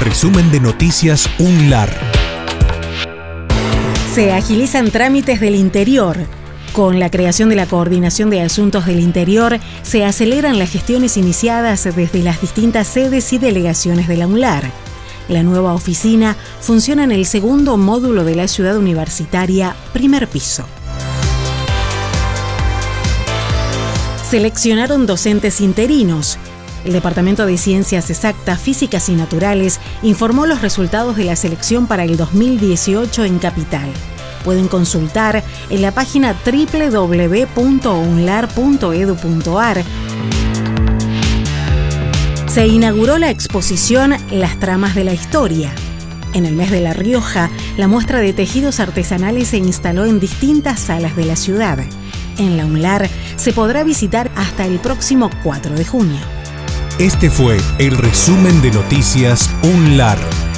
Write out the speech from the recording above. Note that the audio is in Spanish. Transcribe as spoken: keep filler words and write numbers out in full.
Resumen de noticias U N L A R. Se agilizan trámites del interior. Con la creación de la Coordinación de Asuntos del Interior, se aceleran las gestiones iniciadas desde las distintas sedes y delegaciones de la U N L A R. La nueva oficina funciona en el segundo módulo de la Ciudad Universitaria, primer piso. Seleccionaron docentes interinos. El Departamento de Ciencias Exactas, Físicas y Naturales informó los resultados de la selección para el dos mil dieciocho en Capital. Pueden consultar en la página w w w punto unlar punto edu punto ar. Se inauguró la exposición Las Tramas de la Historia. En el mes de La Rioja, la muestra de tejidos artesanales se instaló en distintas salas de la ciudad. En la U N L A R se podrá visitar hasta el próximo cuatro de junio. Este fue el resumen de noticias U N L A R.